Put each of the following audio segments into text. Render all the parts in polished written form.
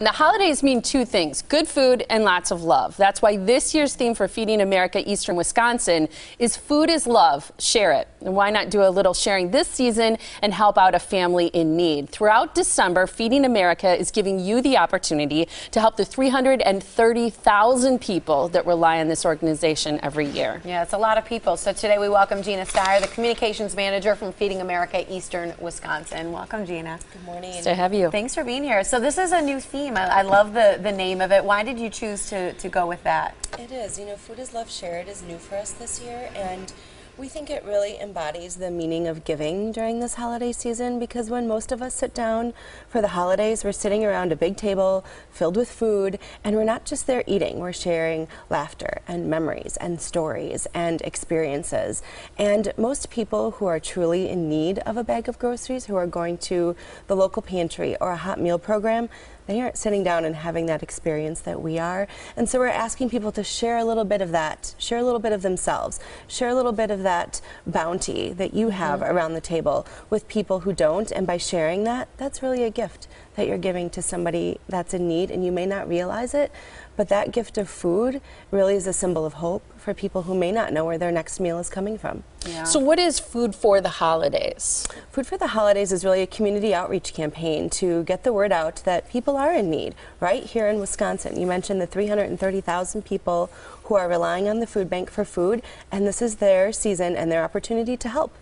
The holidays mean two things: good food and lots of love. That's why this year's theme for Feeding America Eastern Wisconsin is Food is Love, Share It. And why not do a little sharing this season and help out a family in need? Throughout December, Feeding America is giving you the opportunity to help the 330,000 people that rely on this organization every year. Yeah, it's a lot of people. So today we welcome Gina Steyer, the communications manager from Feeding America Eastern Wisconsin. Welcome, Gina. Good morning. Nice to have you. Thanks for being here. So this is a new theme. I love the name of it. Why did you choose to go with that? It is. You know, Food is Love, Share It is new for us this year, and we think it really embodies the meaning of giving during this holiday season, because when most of us sit down for the holidays, we're sitting around a big table filled with food, and we're not just there eating, we're sharing laughter and memories and stories and experiences. And most people who are truly in need of a bag of groceries, who are going to the local pantry or a hot meal program, they aren't sitting down and having that experience that we are. And so we're asking people to share a little bit of that, share a little bit of themselves, share a little bit of that bounty that you have around the table with people who don't. And by sharing that, that's really a gift that you're giving to somebody that's in need, and you may not realize it, but that gift of food really is a symbol of hope for people who may not know where their next meal is coming from. Yeah. So what is Food for the Holidays? Food for the Holidays is really a community outreach campaign to get the word out that people are in need right here in Wisconsin. You mentioned the 330,000 people who are relying on the food bank for food, and this is their season and their opportunity to help.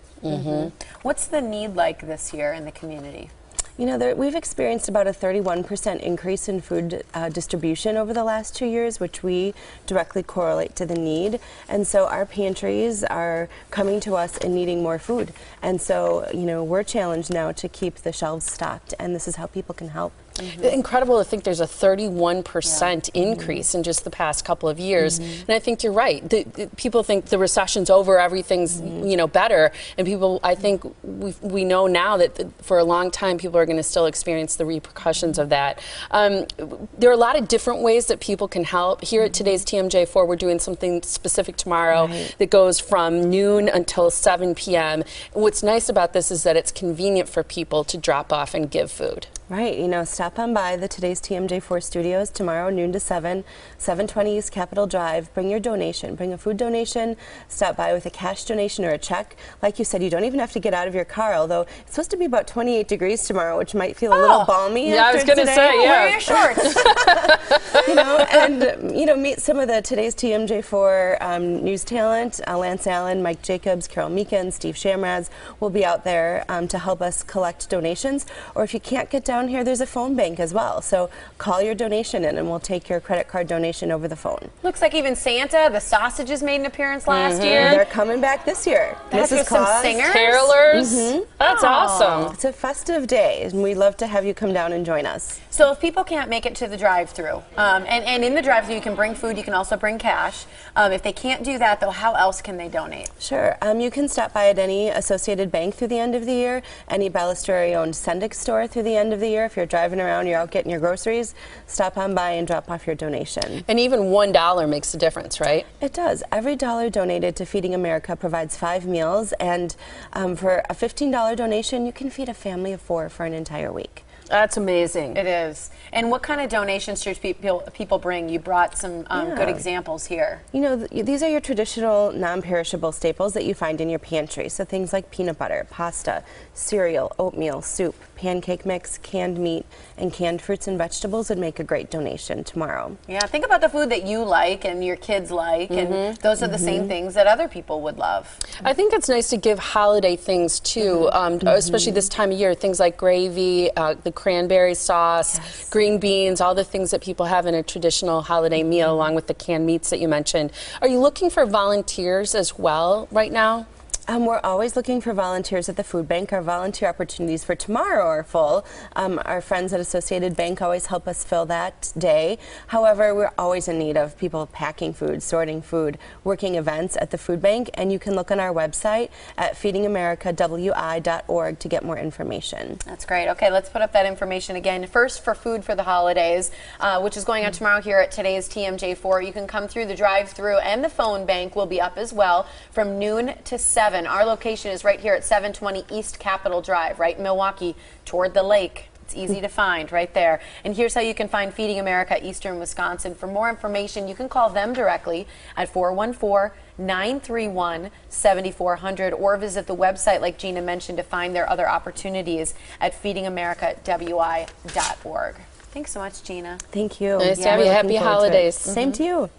What's the need like this year in the community? You know, we've experienced about a 31% increase in food distribution over the last 2 years, which we directly correlate to the need. And so our pantries are coming to us and needing more food. And so, you know, we're challenged now to keep the shelves stocked, and this is how people can help. Incredible to think there's a 31% increase in just the past couple of years. And I think you're right. People think the recession's over, everything's you know, better, and people, I think we know now that for a long time people are going to still experience the repercussions of that. There are a lot of different ways that people can help. Here at Today's TMJ4, we're doing something specific tomorrow that goes from noon until 7 p.m. What's nice about this is that it's convenient for people to drop off and give food. Right, you know, stop on by the Today's TMJ4 studios tomorrow, noon to 7, 720 East Capitol Drive. Bring your donation, bring a food donation, stop by with a cash donation or a check. Like you said, you don't even have to get out of your car, although it's supposed to be about 28 degrees tomorrow, which might feel a little balmy. Yeah, I was going to say, yeah. Wear your shorts. You know, and, you know, meet some of the Today's TMJ4 news talent. Lance Allen, Mike Jacobs, Carol Meekin, Steve Shamraz will be out there to help us collect donations. Or if you can't get down here, there's a phone bank as well, so call your donation in and we'll take your credit card donation over the phone. Looks like even Santa, the sausages, made an appearance last year. They're coming back this year. This is some singers, carolers. That's awesome. It's a festive day, and we'd love to have you come down and join us. So if people can't make it to the drive-thru, and in the drive-thru you can bring food, you can also bring cash. If they can't do that, though, how else can they donate? Sure. You can stop by at any Associated Bank through the end of the year, any Ballasteri-owned Sendix store through the end of the year. If you're driving around, you're out getting your groceries, stop on by and drop off your donation. And even $1 makes a difference, right? It does. Every dollar donated to Feeding America provides 5 meals, and for a $15 donation, you can feed a family of 4 for an entire week. That's amazing. It is. And what kind of donations should people bring? You brought some good examples here. You know, these are your traditional non-perishable staples that you find in your pantry. So things like peanut butter, pasta, cereal, oatmeal, soup, pancake mix, canned meat, and canned fruits and vegetables would make a great donation tomorrow. Yeah, think about the food that you like and your kids like, and those are the same things that other people would love. I think it's nice to give holiday things, too, especially this time of year, things like gravy, the cranberry sauce, green beans, all the things that people have in a traditional holiday meal, along with the canned meats that you mentioned. Are you looking for volunteers as well right now? We're always looking for volunteers at the food bank. Our volunteer opportunities for tomorrow are full. Our friends at Associated Bank always help us fill that day. However, we're always in need of people packing food, sorting food, working events at the food bank, and you can look on our website at feedingamericawi.org to get more information. That's great. Okay, let's put up that information again. First, for Food for the Holidays, which is going on tomorrow here at Today's TMJ4. You can come through the drive-thru, and the phone bank will be up as well from noon to 7. Our location is right here at 720 East Capitol Drive, right in Milwaukee, toward the lake. It's easy to find right there. And here's how you can find Feeding America Eastern Wisconsin. For more information, you can call them directly at 414-931-7400 or visit the website, like Gina mentioned, to find their other opportunities at feedingamericawi.org. Thanks so much, Gina. Thank you. Nice to have you. Happy holidays. Same to you.